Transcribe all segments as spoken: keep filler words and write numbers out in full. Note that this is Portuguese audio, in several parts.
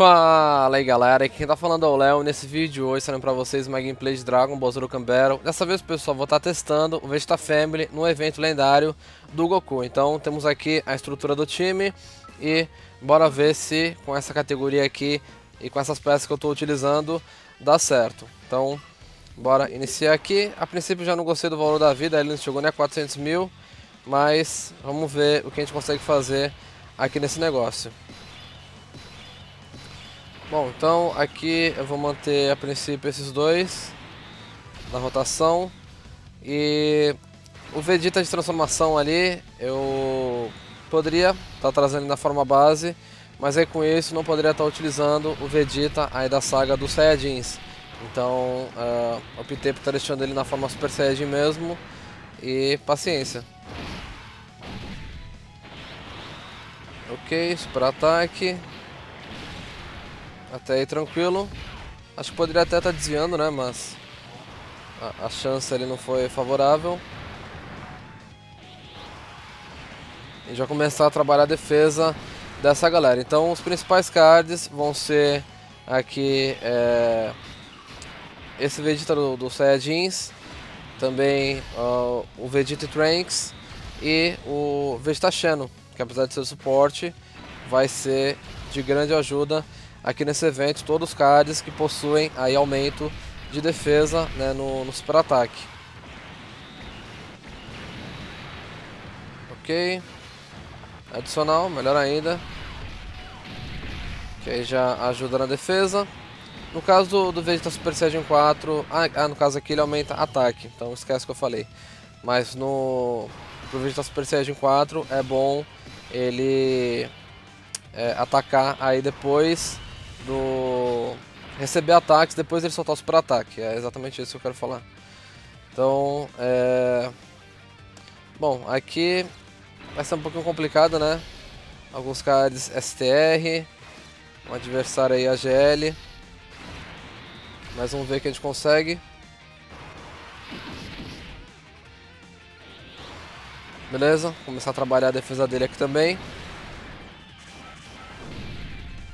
Fala aí galera, aqui quem tá falando é o Léo. Nesse vídeo hoje saindo pra vocês uma gameplay de Dragon Ball Dokkan Battle. Dessa vez pessoal, vou estar testando o Vegeta Family no evento lendário do Goku. Então temos aqui a estrutura do time e bora ver se com essa categoria aqui e com essas peças que eu tô utilizando dá certo. Então bora iniciar aqui. A princípio já não gostei do valor da vida, ele não chegou nem a quatrocentos mil, mas vamos ver o que a gente consegue fazer aqui nesse negócio. Bom, então aqui eu vou manter a princípio esses dois na rotação. E o Vegeta de transformação ali eu poderia estar trazendo na forma base, mas aí com isso não poderia estar utilizando o Vegeta aí da saga dos Saiyajins. Então uh, optei por estar deixando ele na forma Super Saiyajin mesmo. E paciência. Ok, super ataque. Até aí tranquilo. Acho que poderia até estar desviando, né? Mas a, a chance ali não foi favorável. E já começar a trabalhar a defesa dessa galera. Então os principais cards vão ser aqui é, esse Vegeta do, do Saiyajins. Também uh, o Vegeta Trunks. E o Vegeta Xeno, que apesar de ser suporte, vai ser de grande ajuda aqui nesse evento, todos os cards que possuem aí aumento de defesa, né, no, no super ataque. Ok. Adicional, melhor ainda. Que aí já ajuda na defesa. No caso do, do Vegeta Super Saiyajin quatro, ah, ah, no caso aqui ele aumenta ataque, então esquece que eu falei. Mas no pro Vegeta Super Saiyajin quatro é bom ele é, atacar aí depois do receber ataques, depois ele soltar o super ataque. É exatamente isso que eu quero falar. Então é... bom, aqui vai ser um pouquinho complicado, né? Alguns cards S T R, um adversário aí A G L, mas vamos ver o que a gente consegue. Beleza, começar a trabalhar a defesa dele aqui também.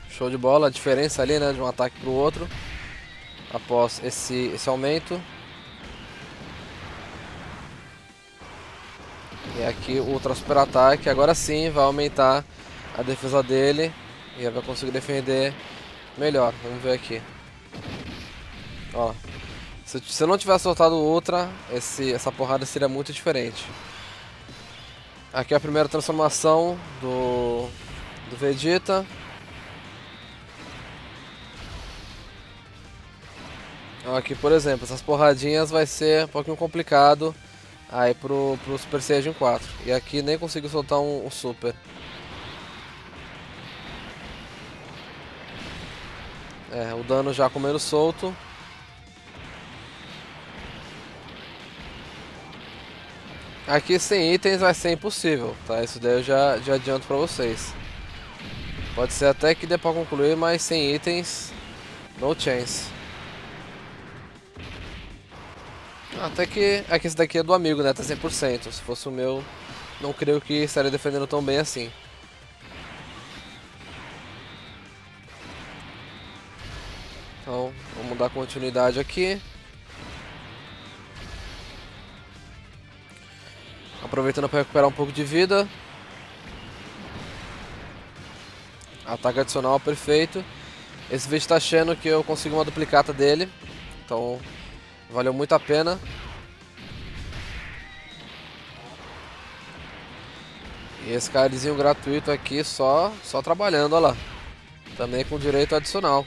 Show de bola, a diferença ali, né, de um ataque para o outro após esse, esse aumento. E aqui o Ultra Super Ataque, agora sim vai aumentar a defesa dele e vai conseguir defender melhor. Vamos ver aqui. Ó, se, se eu não tivesse soltado o Ultra, esse, essa porrada seria muito diferente. Aqui é a primeira transformação do, do Vegeta. Aqui, por exemplo, essas porradinhas vai ser um pouquinho complicado aí pro, pro Super Saiyajin quatro. E aqui nem consigo soltar um, um Super. É, o dano já comendo solto. Aqui sem itens vai ser impossível, tá? Isso daí eu já, já adianto pra vocês. Pode ser até que dê pra concluir, mas sem itens, no chance. Até que, é que esse daqui é do amigo, né? Tá cem por cento. Se fosse o meu, não creio que estaria defendendo tão bem assim. Então, vamos dar continuidade aqui. Aproveitando para recuperar um pouco de vida. Ataque adicional, perfeito. Esse vídeo tá achando que eu consegui uma duplicata dele. Então... valeu muito a pena. E esse cardzinho gratuito aqui só, só trabalhando, olha lá. Também com direito adicional.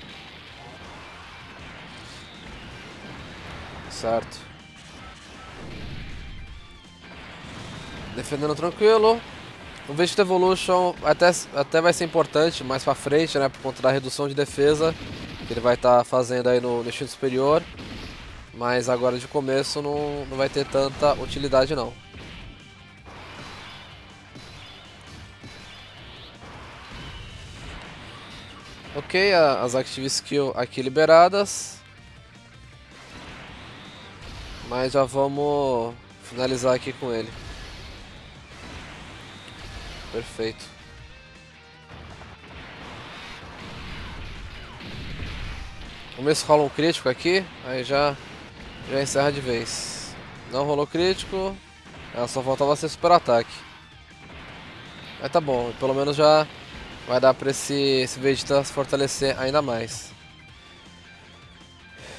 Certo. Defendendo tranquilo. O Vegeta Evolution até, até vai ser importante mais pra frente, né? Por conta da redução de defesa que ele vai estar tá fazendo aí no instinto superior. Mas agora de começo não, não vai ter tanta utilidade não. Ok, a, as Active Skill aqui liberadas. Mas já vamos finalizar aqui com ele. Perfeito. começo rola um crítico aqui, aí já, já encerra de vez. Não rolou crítico, ah, só faltava ser super ataque. Mas tá bom, pelo menos já vai dar pra esse, esse Vegeta se fortalecer ainda mais.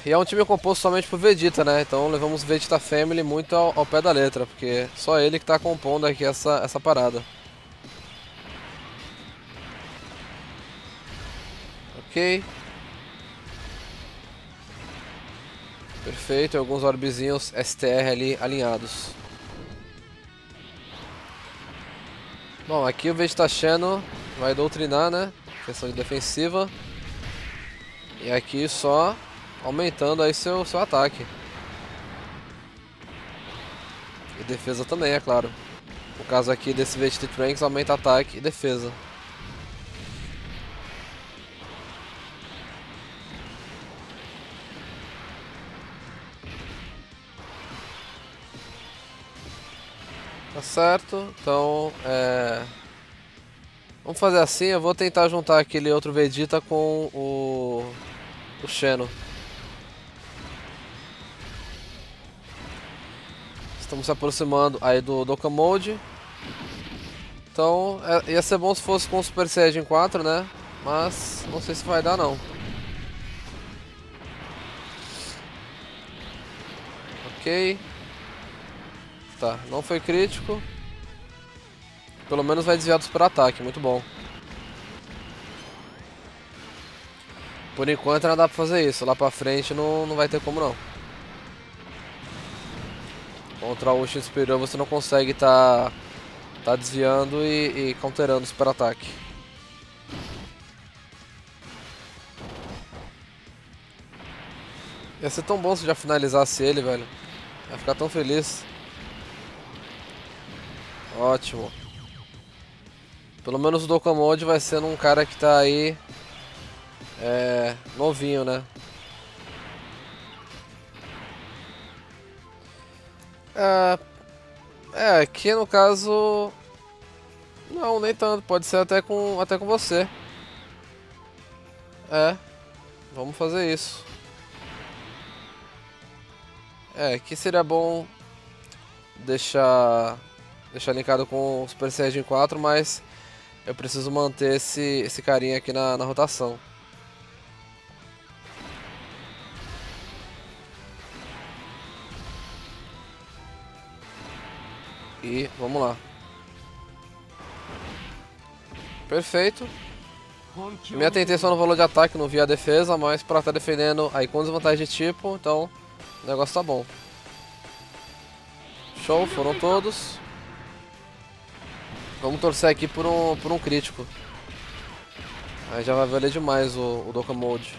E é um time composto somente por Vegeta, né? Então levamos Vegeta Family muito ao, ao pé da letra, porque só ele que tá compondo aqui essa, essa parada. Ok. Perfeito, e alguns orbezinhos S T R ali alinhados. Bom, aqui o Vegeta Xeno vai doutrinar, né? Questão de defensiva. E aqui só aumentando aí seu, seu ataque. E defesa também, é claro. No caso aqui desse Vegeta Trunks, aumenta ataque e defesa. Tá certo, então é... vamos fazer assim, eu vou tentar juntar aquele outro Vegeta com o, o Xeno. Estamos se aproximando aí do Dokkan Mode. Então é... ia ser bom se fosse com o Super Saiyajin quatro, né? Mas não sei se vai dar não. Ok. Tá, não foi crítico. Pelo menos vai desviar do super ataque, muito bom. Por enquanto não dá pra fazer isso, lá pra frente não, não vai ter como não. Contra o Uchi superior você não consegue tá, tá desviando e, e counterando o super ataque. Ia ser tão bom se já finalizasse ele, velho. Ia ficar tão feliz. Ótimo. Pelo menos o Dokkan Mode vai sendo um cara que tá aí é, novinho, né? É, é, aqui no caso... Não, nem tanto. Pode ser até com, até com você. É. Vamos fazer isso. É, aqui seria bom deixar... deixar linkado com o Super Saiyajin quatro, mas eu preciso manter esse, esse carinha aqui na, na rotação. E vamos lá. Perfeito. Me atentei só no valor de ataque, não vi a defesa, mas pra estar defendendo aí com desvantagem de tipo, então o negócio tá bom. Show, foram todos. Vamos torcer aqui por um, por um crítico. Aí já vai valer demais o, o Dokkan Mode.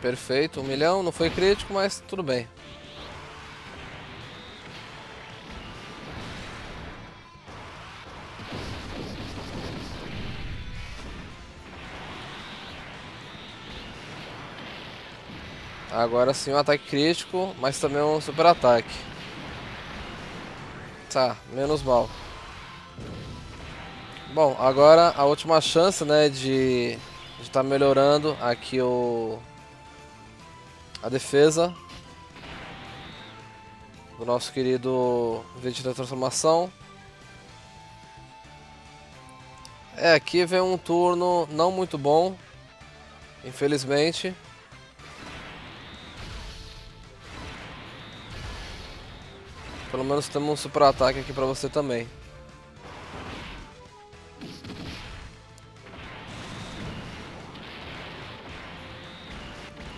Perfeito, um milhão, não foi crítico, mas tudo bem. Agora sim um ataque crítico, mas também um super ataque. Tá, menos mal. Bom, agora a última chance, né, de estar tá melhorando aqui o a defesa do nosso querido Vegeta da transformação. É, aqui vem um turno não muito bom, infelizmente. Pelo menos temos um super ataque aqui pra você também.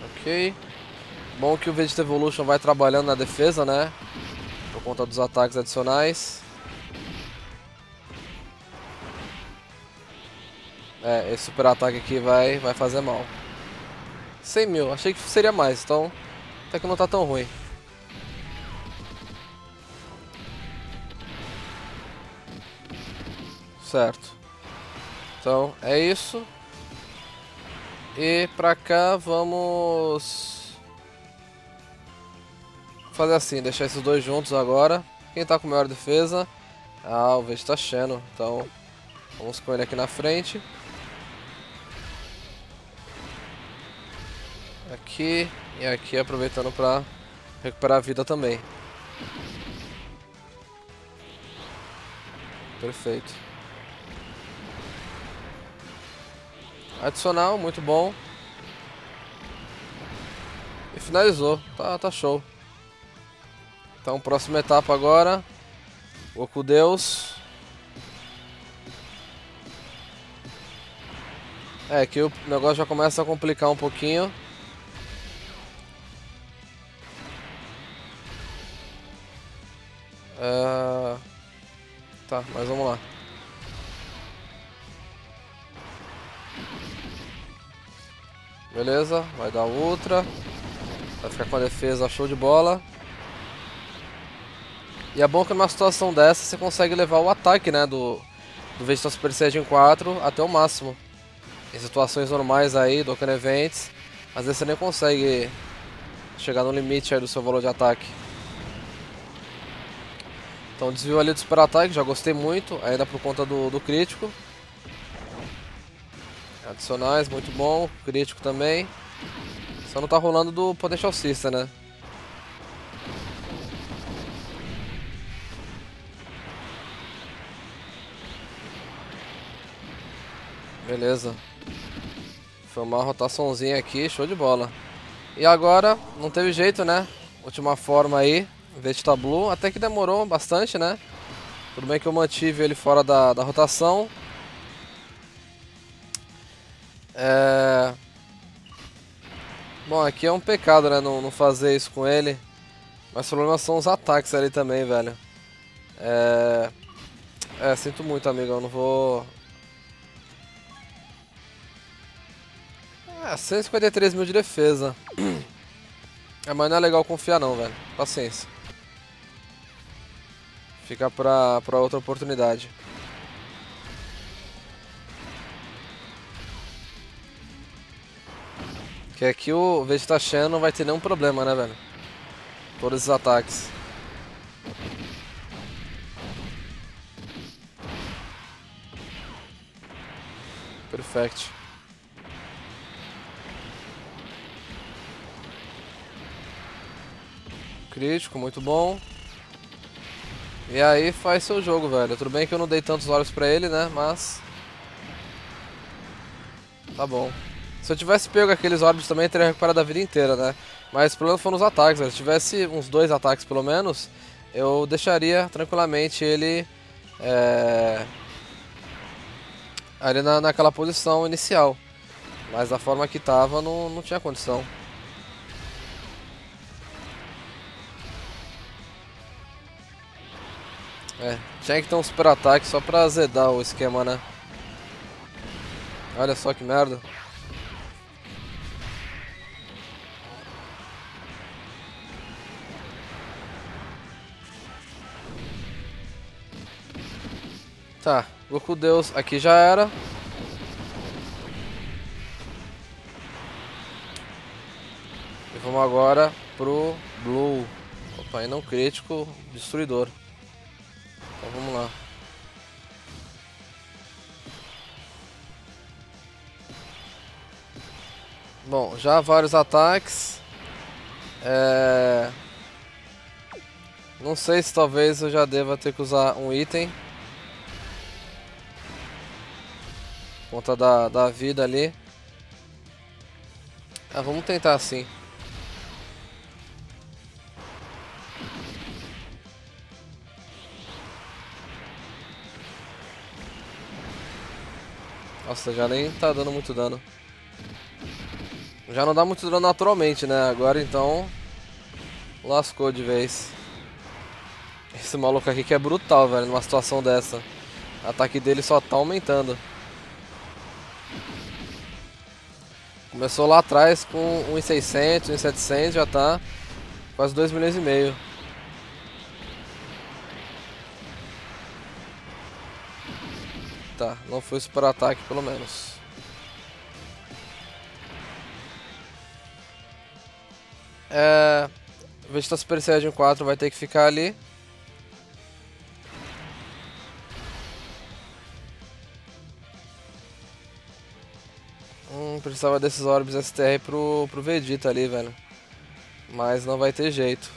Ok. Bom que o Vegeta Evolution vai trabalhando na defesa, né? Por conta dos ataques adicionais. É, esse super ataque aqui vai, vai fazer mal. cem mil, achei que seria mais, então até que não tá tão ruim. Certo, então é isso. E pra cá vamos fazer assim, deixar esses dois juntos agora. Quem tá com maior defesa Ah, o Vegeta Xeno. Então, vamos com ele aqui na frente. Aqui e aqui, aproveitando pra recuperar a vida também. Perfeito. Adicional, muito bom. E finalizou, tá, tá show. Então, próxima etapa agora. Goku Deus. É, que o negócio já começa a complicar um pouquinho. Uh... Tá, mas vamos lá. Beleza, vai dar outra. Vai ficar com a defesa, show de bola. E é bom que numa situação dessa você consegue levar o ataque, né, do, do Vegeta Super Saiyajin quatro até o máximo. Em situações normais aí, Dokkan Events, às vezes você nem consegue chegar no limite aí do seu valor de ataque. Então desvio ali do super ataque, já gostei muito, ainda por conta do, do crítico. Adicionais, muito bom, crítico também. Só não tá rolando do Potential Sister, né? Beleza. Foi uma rotaçãozinha aqui, show de bola. E agora, não teve jeito, né? Última forma aí. Vegeta Blue, até que demorou bastante, né? Tudo bem que eu mantive ele fora da, da rotação. É... Bom, aqui é um pecado, né? Não, não fazer isso com ele. Mas o problema são os ataques ali também, velho. É... É, sinto muito, amigo. Eu não vou... É, cento e cinquenta e três mil de defesa. É, mas não é legal confiar não, velho. Paciência. Fica pra, pra outra oportunidade. Que aqui o Vegeta Xeno não vai ter nenhum problema, né, velho? Todos esses ataques. Perfect. Crítico, muito bom. E aí faz seu jogo, velho. Tudo bem que eu não dei tantos olhos pra ele, né? Mas... Tá bom. Se eu tivesse pego aqueles orbes também, eu teria recuperado a vida inteira, né? Mas o problema foi nos ataques, velho. Se tivesse uns dois ataques pelo menos, eu deixaria tranquilamente ele é... ali na, naquela posição inicial. Mas da forma que tava, não, não tinha condição. É, tinha que ter um super ataque só pra azedar o esquema, né? Olha só que merda. Tá, Goku Deus, aqui já era. E vamos agora pro Blue. Opa, ainda um crítico destruidor. Então vamos lá. Bom, já vários ataques. É... Não sei se talvez eu já deva ter que usar um item. Conta da, da vida ali. Ah, vamos tentar assim. Nossa, já nem tá dando muito dano. Já não dá muito dano naturalmente, né? Agora então... Lascou de vez. Esse maluco aqui que é brutal, velho, numa situação dessa. O ataque dele só tá aumentando. Começou lá atrás com mil e seiscentos, mil e setecentos, já tá quase dois milhões e meio. Tá, não foi super ataque pelo menos. É... Vegeta Super Saiyajin quatro vai ter que ficar ali. Hum, precisava desses orbes S T R pro, pro Vegeta ali, velho. Mas não vai ter jeito.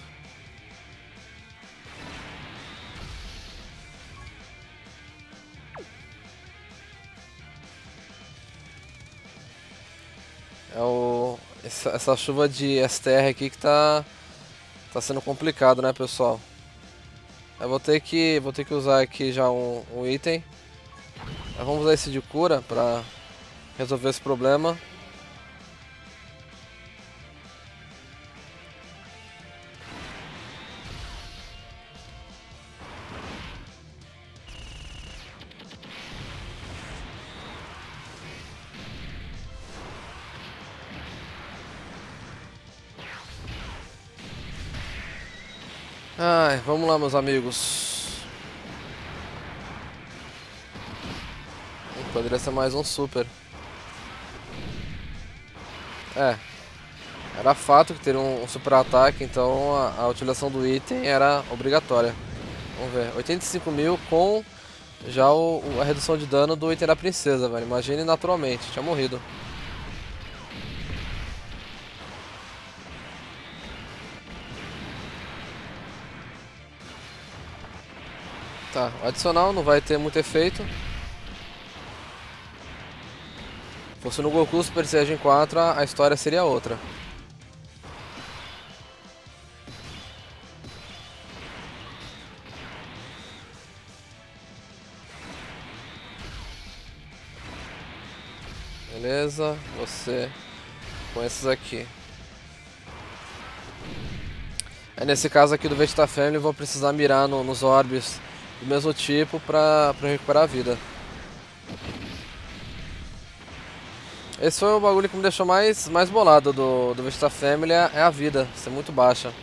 É o... Essa, essa chuva de S T R aqui que tá... Tá sendo complicado, né, pessoal? Eu vou ter que, vou ter que usar aqui já um, um item. Mas vamos usar esse de cura pra... resolver esse problema. Ai, vamos lá, meus amigos. Poderia ser mais um super. É, era fato que teria um, um super ataque, então a, a utilização do item era obrigatória. Vamos ver, oitenta e cinco mil com já o, a redução de dano do item da princesa, velho. Imagine naturalmente, tinha morrido. Tá, o adicional não vai ter muito efeito. Se fosse no Goku Super Saiyajin quatro, a história seria outra. Beleza, você com esses aqui. É nesse caso aqui do Vegeta Family, vou precisar mirar no, nos orbes do mesmo tipo para recuperar a vida. Esse foi o bagulho que me deixou mais, mais bolado do, do Vegeta Family, é a vida ser muito baixa.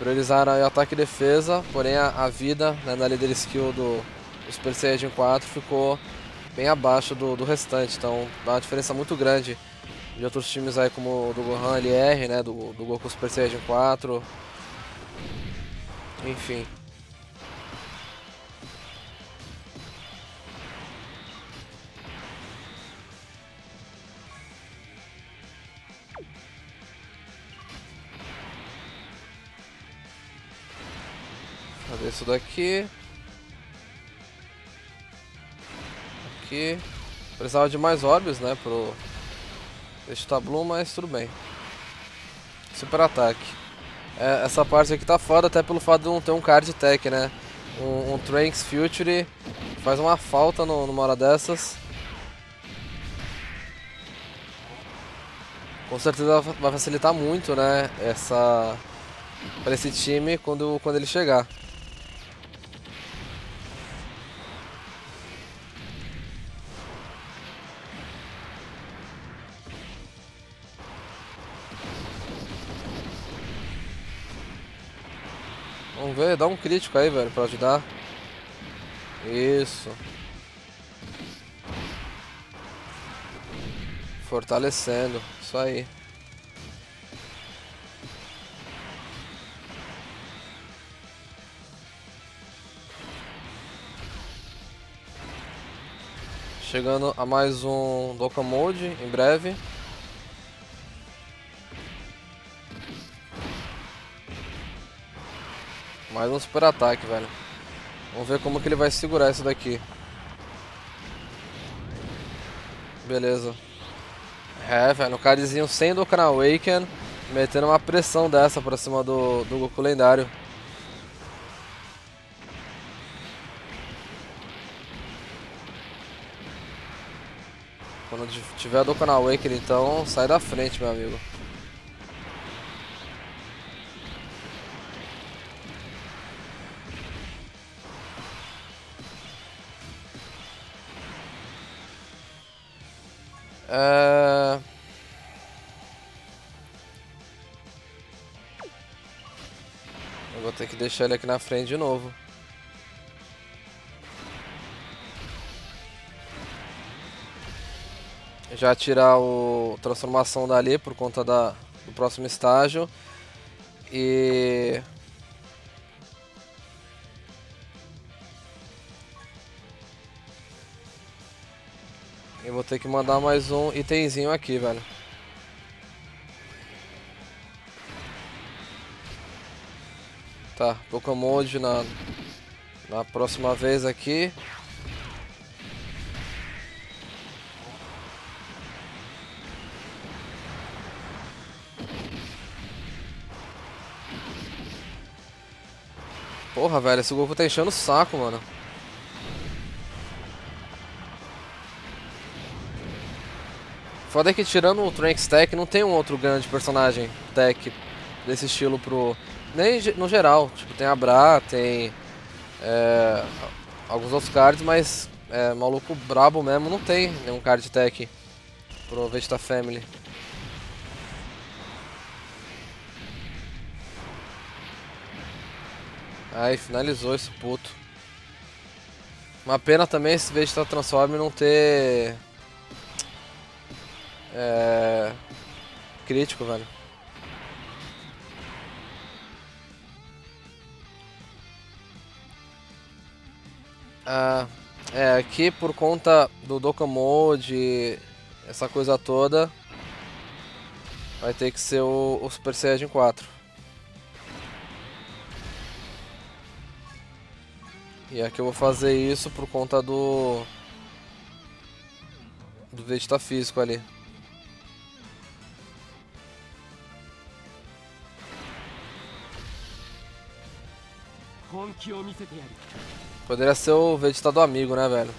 Priorizaram aí ataque e defesa, porém a, a vida, né, na Leader Skill do, do Super Saiyajin quatro ficou bem abaixo do, do restante. Então dá uma diferença muito grande de outros times aí como o do Gohan L R, né, do, do Goku Super Saiyajin quatro, enfim. Fazer isso daqui. Aqui. Precisava de mais orbes, né, pro Vegeta Blue, mas tudo bem. Super ataque. É, essa parte aqui tá foda até pelo fato de não ter um card tech, né. Um, um Trunks Future faz uma falta no, numa hora dessas. Com certeza vai facilitar muito, né, essa... pra esse time quando, quando ele chegar. Vamos ver, dá um crítico aí, velho, pra ajudar. Isso. Fortalecendo, isso aí. Chegando a mais um Dokkan Mode em breve. Mais um super ataque, velho. Vamos ver como que ele vai segurar isso daqui. Beleza. É, velho, um cardzinho sem Dokkan Awaken, metendo uma pressão dessa pra cima do, do Goku lendário. Quando tiver Dokkan Awaken, então sai da frente, meu amigo. É... Eu vou ter que deixar ele aqui na frente de novo. Já tirar o transformação dali por conta da, do próximo estágio. E... Eu vou ter que mandar mais um itemzinho aqui, velho. Tá, Pokémon na, na próxima vez aqui. Porra, velho, esse Goku tá enchendo o saco, mano. Foda é que tirando o Trunks Tech, não tem um outro grande personagem Tech desse estilo pro... Nem no geral, tipo, tem a Bra, tem... É, alguns outros cards, mas... É, maluco brabo mesmo, não tem nenhum card Tech pro Vegeta Family. Aí, finalizou esse puto. Uma pena também esse Vegeta Transform não ter... É... Crítico, velho. Ah, é, aqui por conta do Dokkan Mode, essa coisa toda, vai ter que ser o, o Super Saiyajin quatro. E aqui eu vou fazer isso por conta do... do Vegeta físico ali. Poderia ser o Vegeta do amigo, né, velho?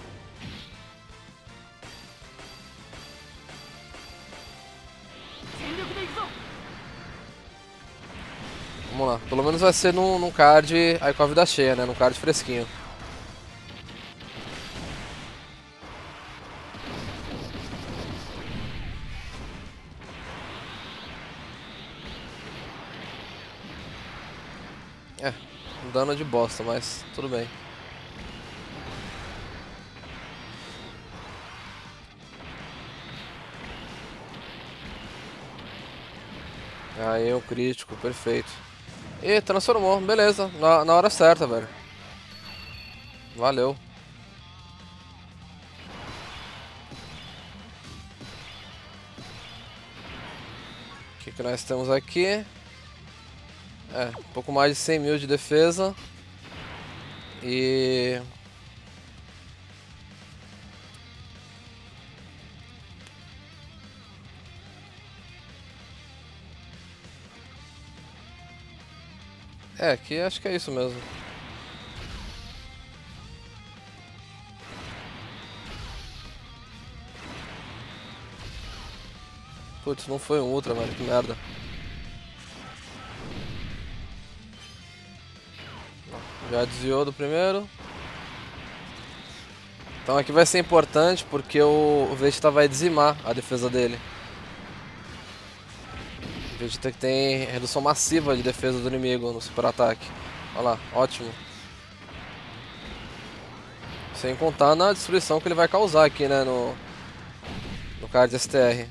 Vamos lá. Pelo menos vai ser num, num card aí com a vida cheia, né? Num card fresquinho. É, um dano de bosta, mas tudo bem. Aí, um crítico, perfeito. E transformou, beleza, na, na hora certa, velho. Valeu. O que que nós temos aqui? É, um pouco mais de cem mil de defesa. E... É, aqui acho que é isso mesmo. Putz, não foi um Ultra, mano, que merda. Já desviou do primeiro. Então aqui vai ser importante porque o Vegeta vai dizimar a defesa dele. Vegeta que tem redução massiva de defesa do inimigo no super ataque. Olha lá, ótimo. Sem contar na destruição que ele vai causar aqui, né, no, no card S T R.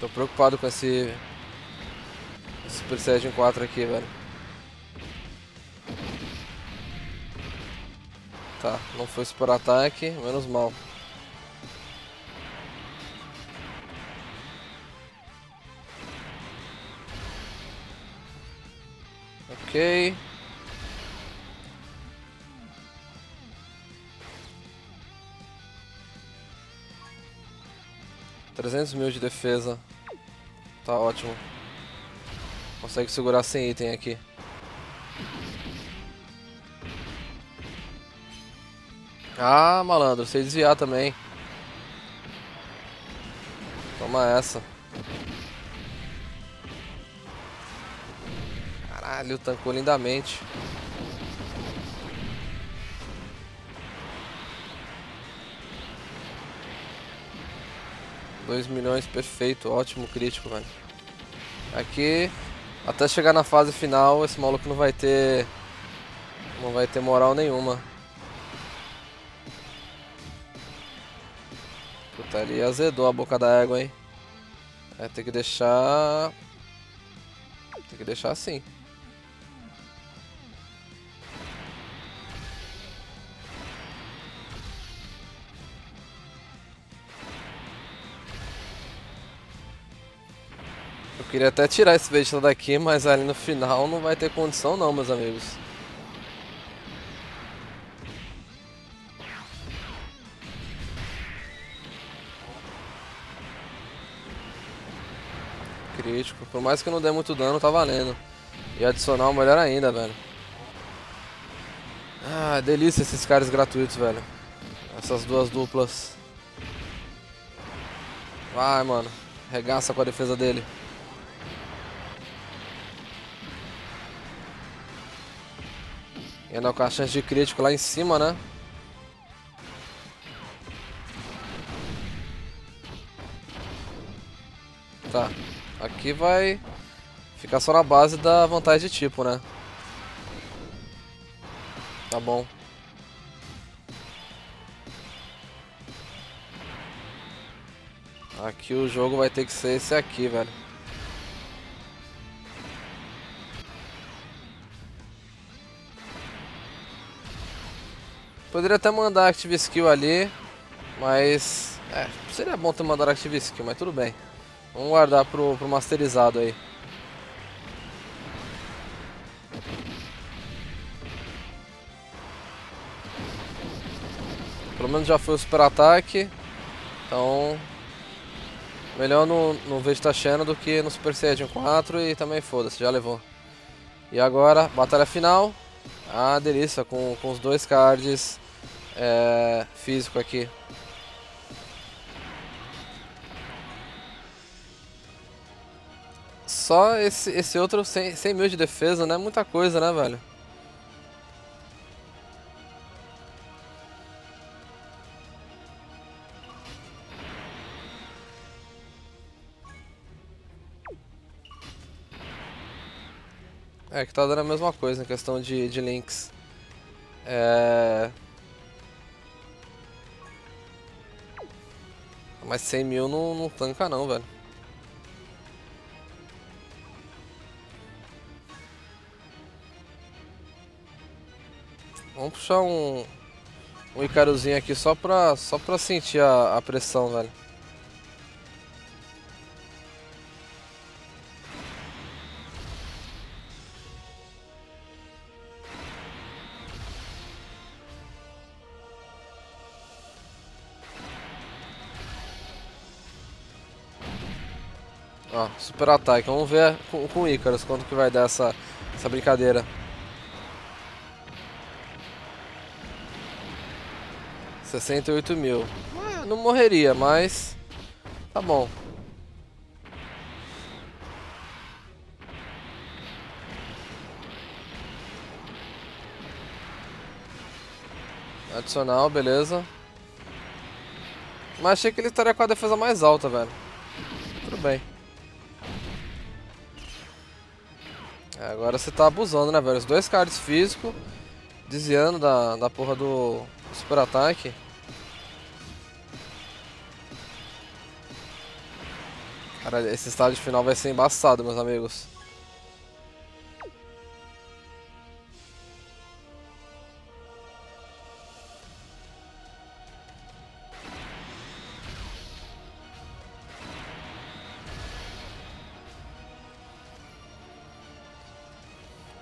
Tô preocupado com esse Super Saiyajin quatro aqui, velho. Tá, não foi super ataque, menos mal. Ok. trezentos mil de defesa. Tá ótimo. Consegue segurar sem item aqui. Ah, malandro, sei desviar também. Toma essa. Caralho, tancou lindamente. dois milhões, perfeito, ótimo crítico, velho. Aqui, até chegar na fase final, esse maluco não vai ter... Não vai ter moral nenhuma. Puta, ali azedou a boca da égua, hein. Vai ter que deixar... Tem que deixar assim. Queria até tirar esse Vegeta daqui, mas ali no final não vai ter condição não, meus amigos. Crítico. Por mais que não dê muito dano, tá valendo. E adicional, melhor ainda, velho. Ah, delícia esses caras gratuitos, velho. Essas duas duplas. Vai, mano. Regaça com a defesa dele. E ainda com a chance de crítico lá em cima, né? Tá. Aqui vai ficar só na base da vantagem de tipo, né? Tá bom. Aqui o jogo vai ter que ser esse aqui, velho. Poderia até mandar Active Skill ali, mas... É, seria bom ter mandado Active Skill, mas tudo bem. Vamos guardar pro, pro masterizado aí. Pelo menos já foi o super ataque. Então... Melhor no, no Vegeta Xeno do que no Super Saiyajin quatro e também foda-se, já levou. E agora, batalha final. Ah, delícia, com, com os dois cards é, físico aqui. Só esse, esse outro cem mil de defesa, né? Muita coisa, né, velho? É, que tá dando a mesma coisa em questão de, de links. É... Mas cem mil não, não tanca não, velho. Vamos puxar um... Um Icaruzinho aqui só pra, só pra sentir a, a pressão, velho. Ó, super ataque. Vamos ver com, com o Icarus quanto que vai dar essa, essa brincadeira. sessenta e oito mil. Ah, não morreria, mas tá bom. Adicional, beleza. Mas achei que ele estaria com a defesa mais alta, velho. Tudo bem. Agora você tá abusando, né, velho? Os dois cards físico, desviando da, da porra do super ataque. Cara, esse estágio final vai ser embaçado, meus amigos.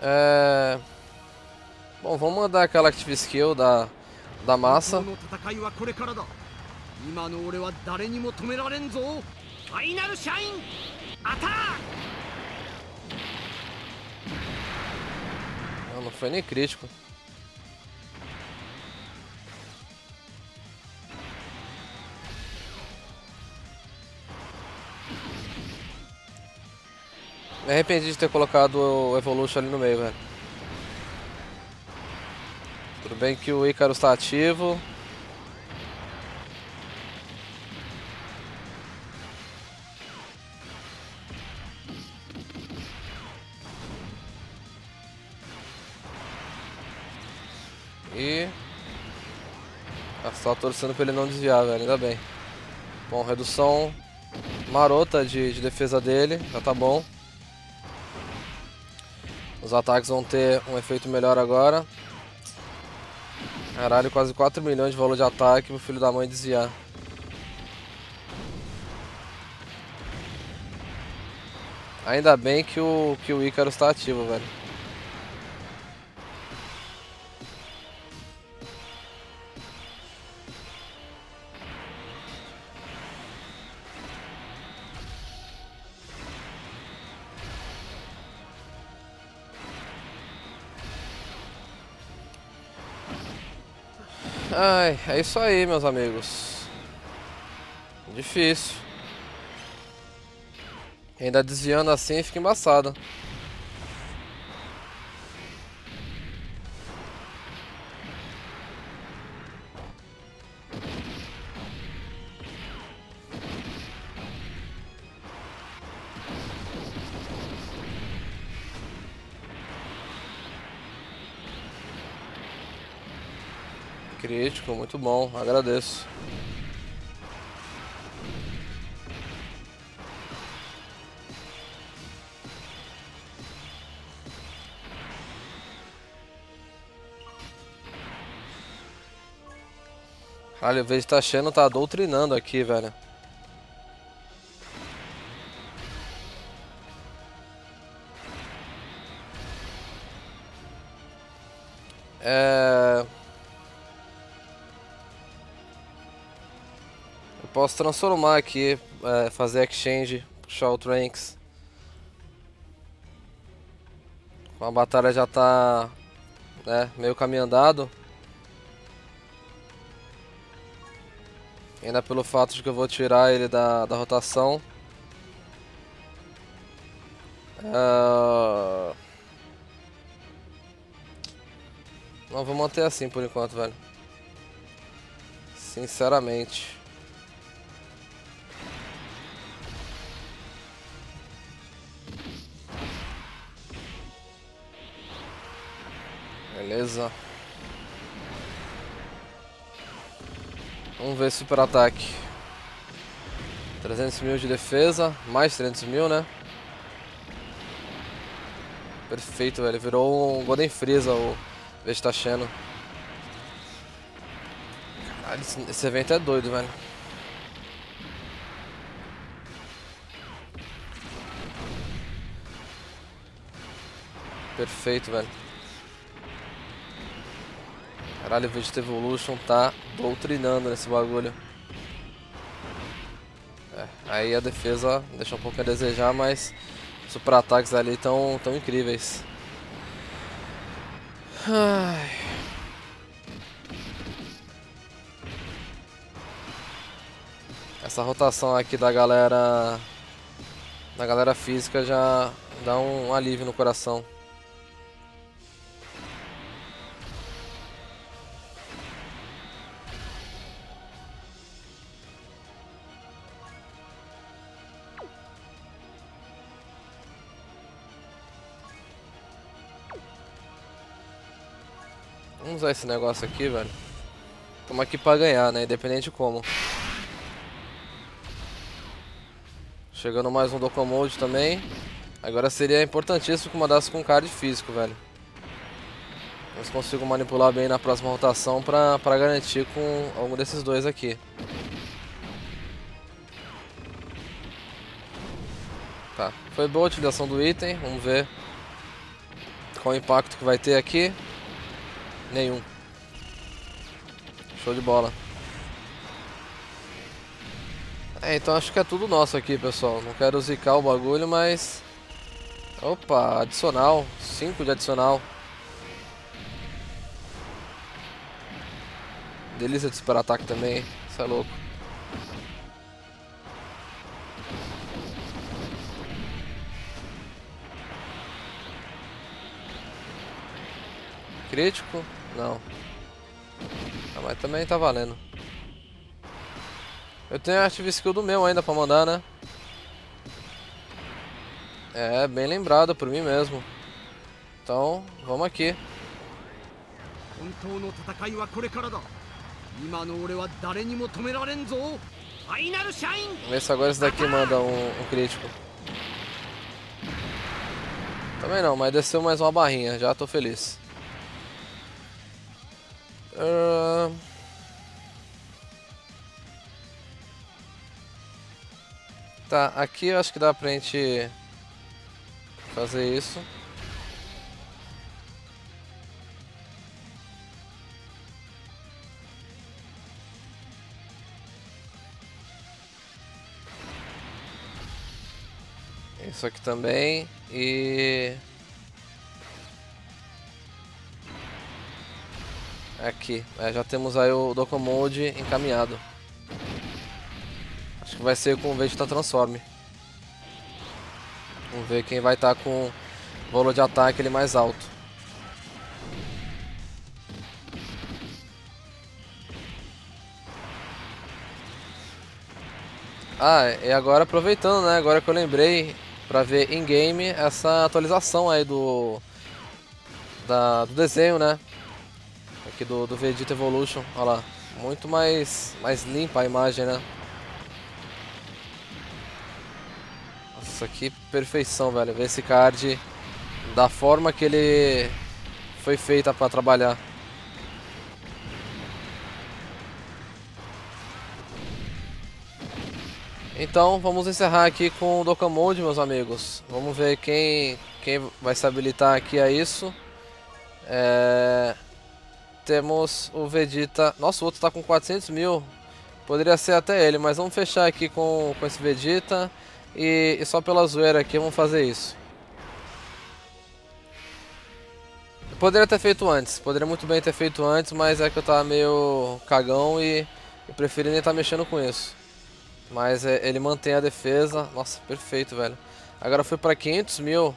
É... Bom, vamos mandar aquela Active Skill da, da massa. Não, não foi nem crítico. Me arrependi de ter colocado o Evolution ali no meio, velho. Tudo bem que o Icarus está ativo. E... Eu só torcendo para ele não desviar, velho. Ainda bem. Bom, redução marota de, de defesa dele. Já tá bom. Os ataques vão ter um efeito melhor agora. Caralho, quase quatro milhões de valor de ataque pro filho da mãe desviar. Ainda bem que o, que o Icarus tá ativo, velho. Ai, é isso aí, meus amigos. Difícil. Ainda desviando assim fica embaçado. Crítico, muito bom, agradeço. Olha, o Vegeta Xeno tá doutrinando aqui, velho. É... Eu posso transformar aqui, é, fazer exchange, puxar o Trunks. A batalha já tá, né, meio caminho andado. Ainda pelo fato de que eu vou tirar ele da, da rotação. Uh... Não, vou manter assim por enquanto, velho. Sinceramente. Beleza. Vamos ver super ataque. trezentos mil de defesa, mais trezentos mil, né? Perfeito, velho. Virou um Golden Frieza o Vegeta Xeno. Caralho, esse evento é doido, velho. Perfeito, velho. Caralho, o Vegeta Evolution tá doutrinando nesse bagulho. É, aí a defesa deixa um pouco a desejar, mas os super ataques ali tão, tão incríveis. Ai. Essa rotação aqui da galera, da galera física já dá um alívio no coração. Vamos usar esse negócio aqui, velho. Estamos aqui pra ganhar, né? Independente de como. Chegando mais um Dokkan Mode também. Agora seria importantíssimo que mandasse com cara de físico, velho. Mas consigo manipular bem na próxima rotação pra, pra garantir com algum desses dois aqui. Tá. Foi boa a utilização do item. Vamos ver qual o impacto que vai ter aqui. Nenhum. Show de bola. É, então acho que é tudo nosso aqui, pessoal. Não quero zicar o bagulho, mas... Opa, adicional. cinco de adicional. Delícia de super ataque também, hein? Isso é louco. Crítico? Não. Ah, mas também tá valendo. Eu tenho a ative skill do meu ainda pra mandar, né? É, bem lembrado por mim mesmo. Então, vamos aqui. Vamos ver se agora esse daqui manda um, um crítico. Também não, mas desceu mais uma barrinha, já tô feliz. Uh... Tá, aqui eu acho que dá pra gente fazer isso. Isso aqui também e... aqui, é, já temos aí o Dokkan Mode encaminhado. Acho que vai ser com o Vegeta Transform. Vamos ver quem vai estar tá com o valor de ataque ele mais alto. Ah, e agora aproveitando, né, agora que eu lembrei pra ver em game essa atualização aí do, da, do desenho, né, aqui do, do Vegeta Evolution, olha lá, muito mais, mais limpa a imagem, né. Nossa, que perfeição, velho, ver esse card da forma que ele foi feita pra trabalhar. Então vamos encerrar aqui com o Dokkan Mode, meus amigos. Vamos ver quem, quem vai se habilitar aqui a isso. É... Temos o Vegeta... Nossa, o outro está com quatrocentos mil. Poderia ser até ele, mas vamos fechar aqui com, com esse Vegeta. E, e só pela zoeira aqui vamos fazer isso. Eu poderia ter feito antes. Poderia muito bem ter feito antes, mas é que eu estava meio cagão e eu preferi nem estar mexendo com isso. Mas ele mantém a defesa. Nossa, perfeito, velho. Agora foi pra quinhentos mil.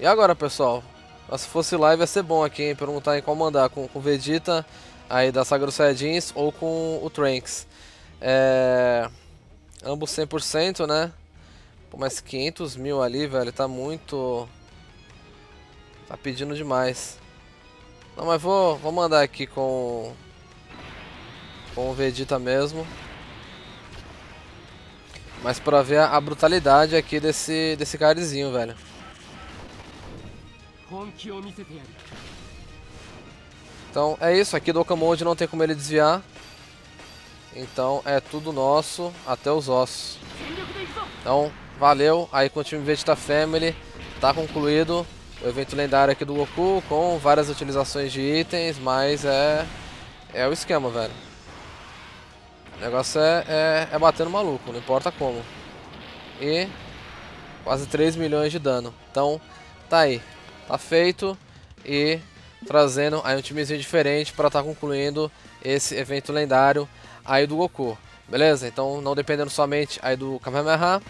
E agora, pessoal? Se fosse live ia ser bom aqui, hein? Perguntar em qual mandar. Com o Vegeta, aí da Saga dos Saiyajins, ou com o Trunks. É... Ambos cem por cento, né? Pô, mas quinhentos mil ali, velho. Tá muito... Tá pedindo demais. Não, mas vou, vou mandar aqui com... Com o Vegeta mesmo. Mas pra ver a brutalidade aqui desse, desse cardzinho, velho. Então é isso, aqui do Dokkan Mode não tem como ele desviar. Então é tudo nosso, até os ossos. Então, valeu, aí com o time Vegeta Family, tá concluído o evento lendário aqui do Goku, com várias utilizações de itens, mas é, é o esquema, velho. O negócio é, é, é bater no maluco, não importa como. E quase três milhões de dano. Então tá aí, tá feito. E trazendo aí um timezinho diferente para estar tá concluindo esse evento lendário aí do Goku. Beleza? Então não dependendo somente aí do Kamehameha.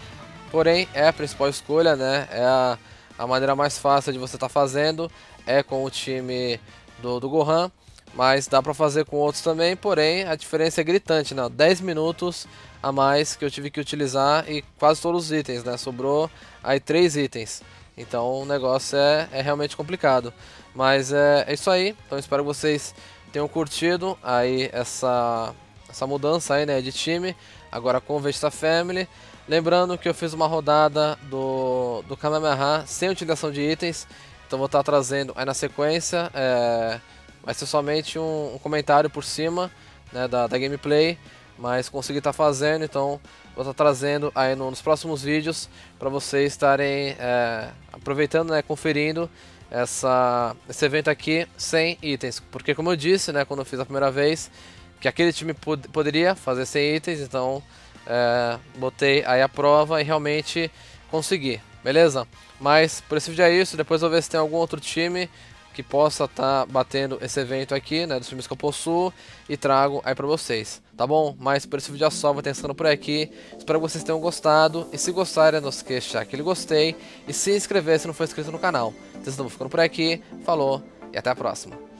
Porém é a principal escolha, né? É a, a maneira mais fácil de você estar tá fazendo. É com o time do, do Gohan. Mas dá pra fazer com outros também, porém a diferença é gritante, né? dez minutos a mais que eu tive que utilizar e quase todos os itens, né? Sobrou aí três itens. Então o negócio é, é realmente complicado. Mas é, é isso aí. Então espero que vocês tenham curtido aí essa, essa mudança aí, né? De time. Agora com o Vegeta Family. Lembrando que eu fiz uma rodada do, do Kamehameha sem utilização de itens. Então vou estar trazendo aí na sequência... É... Vai ser somente um, um comentário por cima, né, da, da gameplay, mas consegui estar tá fazendo, então vou estar tá trazendo aí no, nos próximos vídeos para vocês estarem é, aproveitando, né, conferindo essa, esse evento aqui sem itens. Porque como eu disse, né, quando eu fiz a primeira vez, que aquele time pod poderia fazer sem itens, então é, botei aí a prova e realmente consegui, beleza? Mas por esse vídeo é isso, depois eu vou ver se tem algum outro time que possa estar tá batendo esse evento aqui, né, dos filmes que eu possuo, e trago aí pra vocês, tá bom? Mas por esse vídeo é só, vou testando por aqui, espero que vocês tenham gostado, e se gostarem, não esqueça de deixar aquele gostei, e se inscrever se não for inscrito no canal. Então, estamos ficando por aqui, falou, e até a próxima.